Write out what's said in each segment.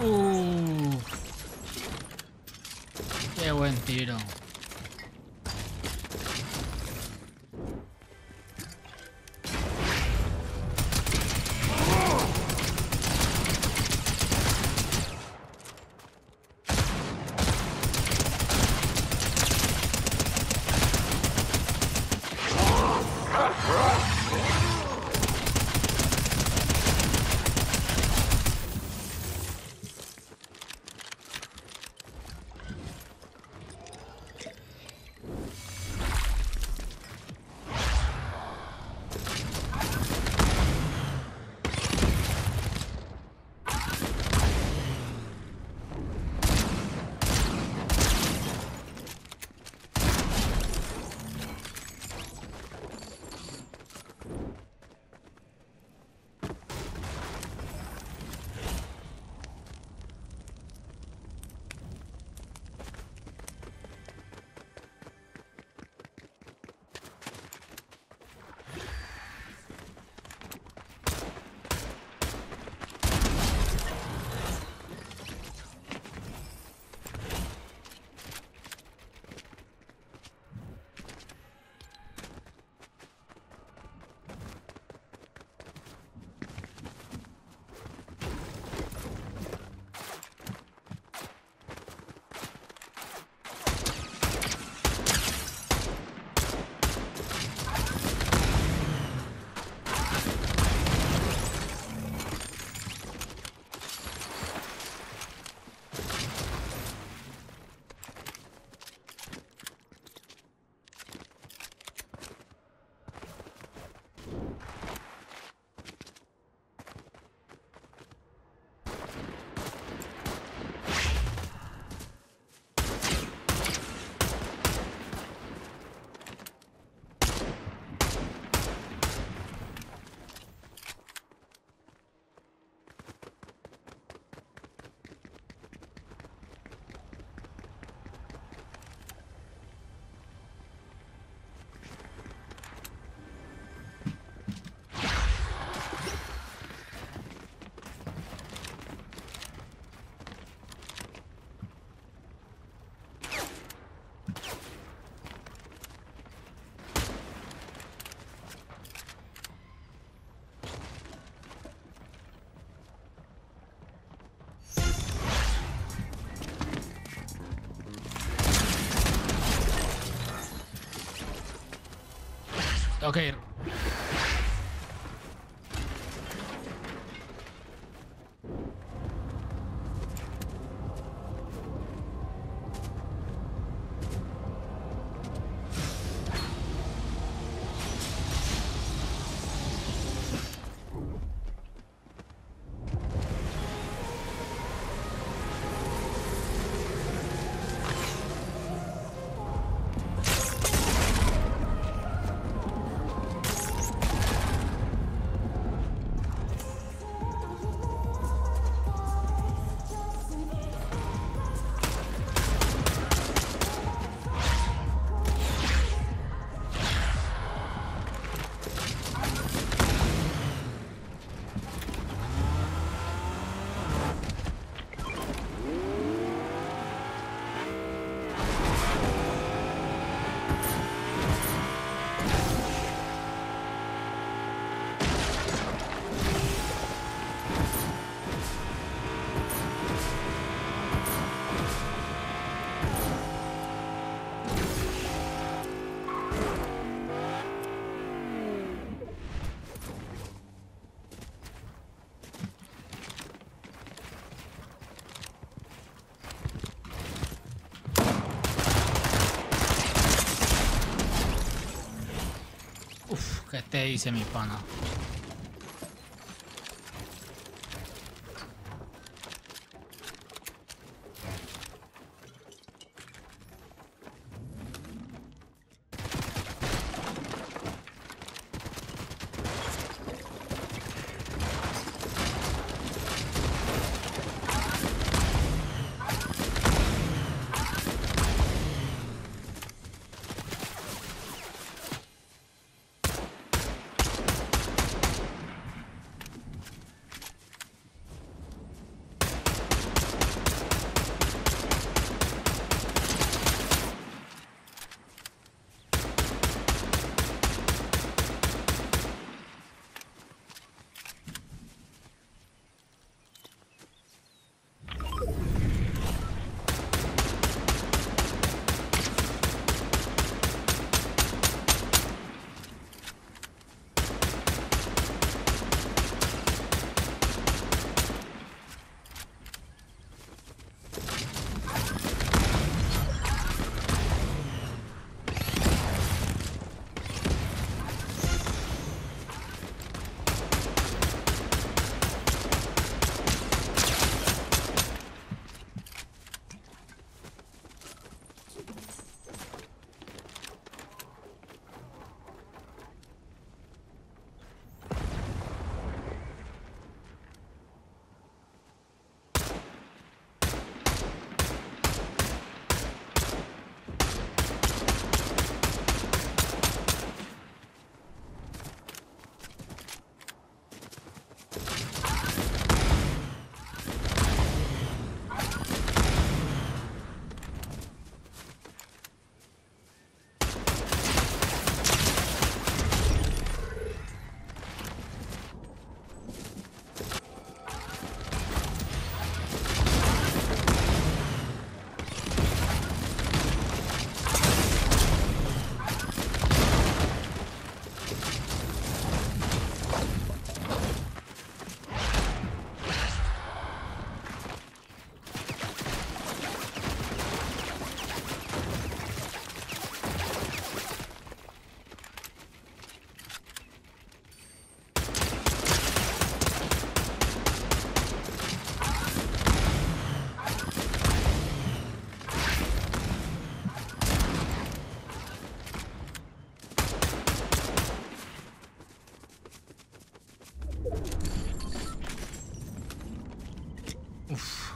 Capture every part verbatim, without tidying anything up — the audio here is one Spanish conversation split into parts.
Uh, qué buen tiro. Okay. ¿Qué te hice, mi pana? Uf.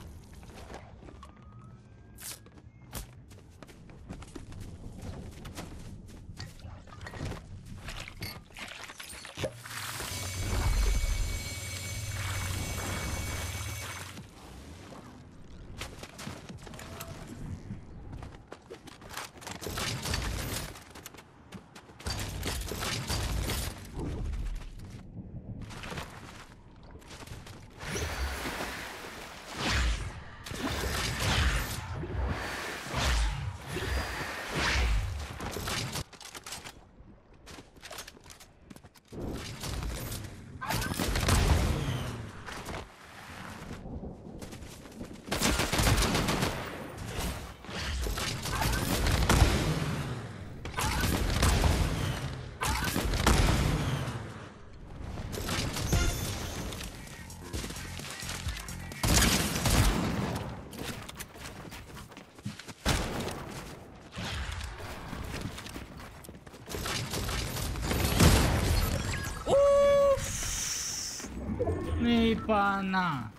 Ni para nada.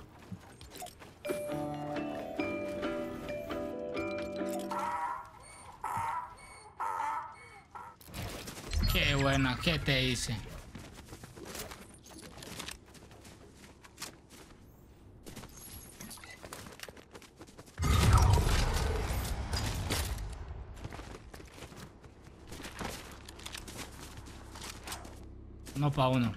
Qué buena, ¿qué te hice? No para uno.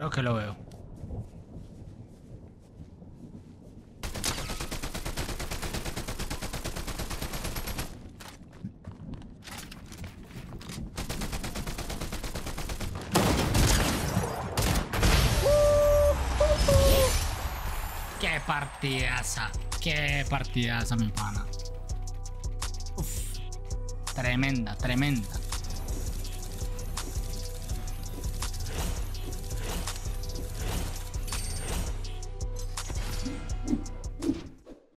Creo que lo veo. ¡Qué partidaza! ¡Qué partidaza, mi pana! Uf. Tremenda, tremenda.